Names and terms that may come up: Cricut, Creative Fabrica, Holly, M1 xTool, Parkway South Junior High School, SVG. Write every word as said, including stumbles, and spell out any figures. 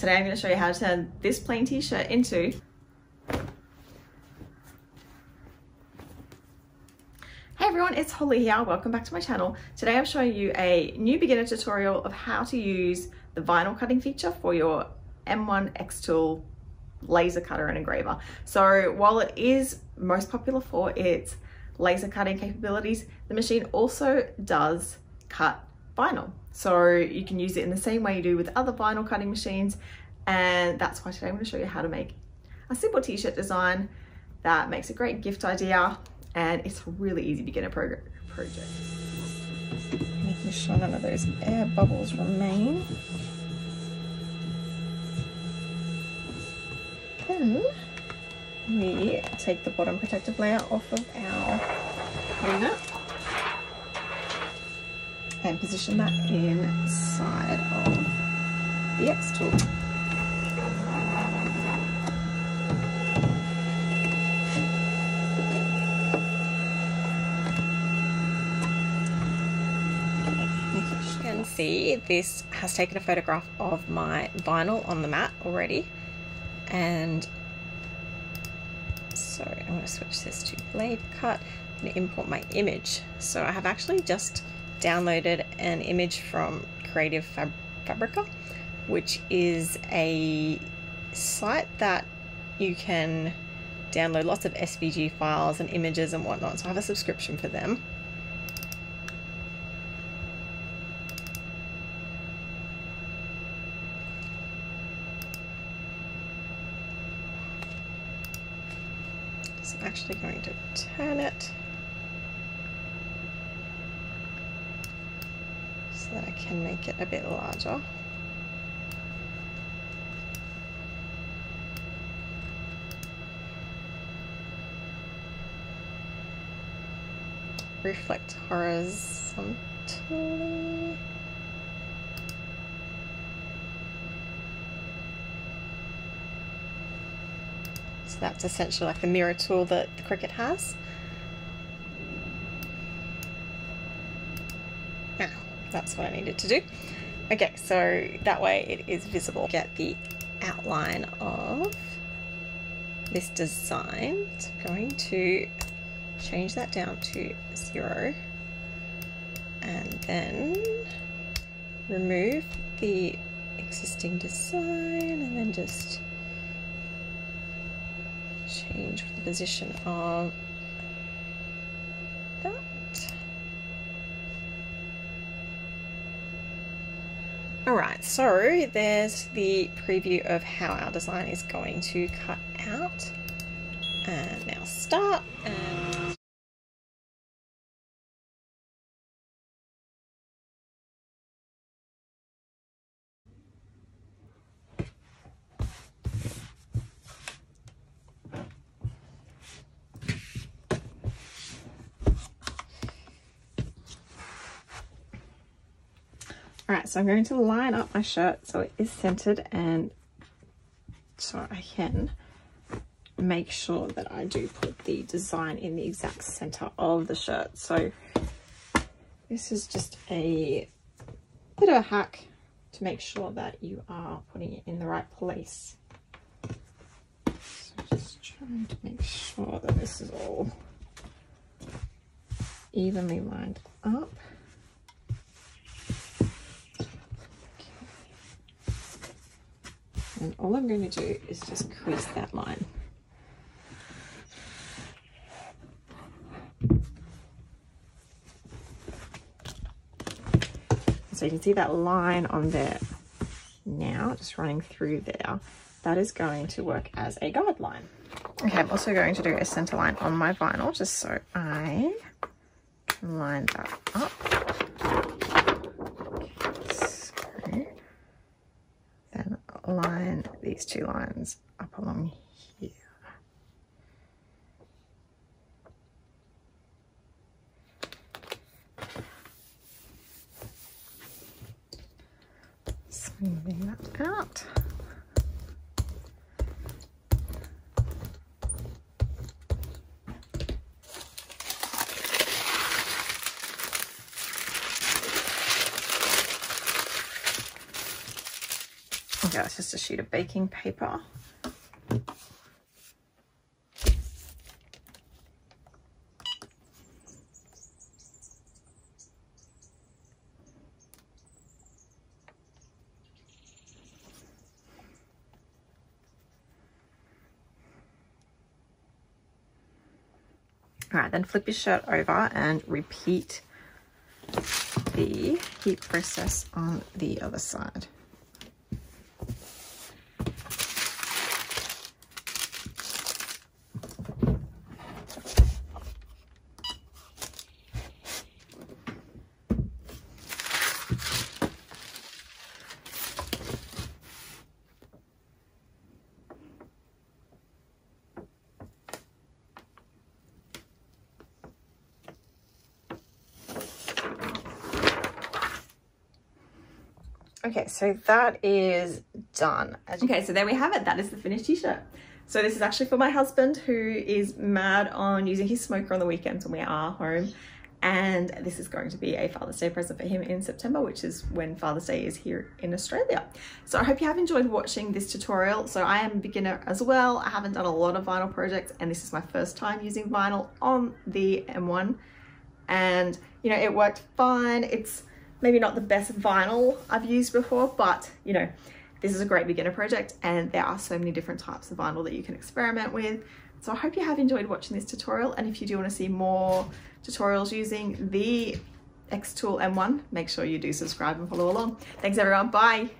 Today I'm going to show you how to turn this plain t-shirt into Hey everyone, it's Holly here. Welcome back to my channel. Today I'm showing you a new beginner tutorial of how to use the vinyl cutting feature for your M one xTool laser cutter and engraver. So while it is most popular for its laser cutting capabilities, the machine also does cut vinyl. So you can use it in the same way you do with other vinyl cutting machines, and that's why today I'm going to show you how to make a simple t-shirt design that makes a great gift idea, and it's a really easy beginner project. Making sure none of those air bubbles remain. Then we take the bottom protective layer off of our hanger and position that inside of the xTool. As you can see, this has taken a photograph of my vinyl on the mat already, and so I'm going to switch this to blade cut. I'm going to import my image. So I have actually just downloaded an image from Creative Fabrica, which is a site that you can download lots of S V G files and images and whatnot. So I have a subscription for them. So I'm actually going to turn it so that I can make it a bit larger. Reflect horizontally. So that's essentially like the mirror tool that the Cricut has. That's what I needed to do. Okay, so that way it is visible. Get the outline of this design. So I'm going to change that down to zero and then remove the existing design and then just change the position of that. Alright, so there's the preview of how our design is going to cut out, and now start, and Alright, so I'm going to line up my shirt so it is centered, and so I can make sure that I do put the design in the exact center of the shirt. So this is just a bit of a hack to make sure that you are putting it in the right place. So just trying to make sure that this is all evenly lined up. And all I'm going to do is just crease that line. So you can see that line on there now, just running through there. That is going to work as a guideline. Okay, I'm also going to do a center line on my vinyl, just so I can line that up. Okay, so then line these two lines up along here. Smoothing that out. go, it's just a sheet of baking paper. Alright, then flip your shirt over and repeat the heat process on the other side. Okay, so that is done. Okay, so there we have it. That is the finished t-shirt. So this is actually for my husband, who is mad on using his smoker on the weekends when we are home. And this is going to be a Father's Day present for him in September, which is when Father's Day is here in Australia. So I hope you have enjoyed watching this tutorial. So I am a beginner as well. I haven't done a lot of vinyl projects, and this is my first time using vinyl on the M one. And, you know, it worked fine. It's maybe not the best vinyl I've used before, but you know, this is a great beginner project and there are so many different types of vinyl that you can experiment with. So I hope you have enjoyed watching this tutorial, and if you do want to see more tutorials using the xTool M one, make sure you do subscribe and follow along. Thanks everyone, bye.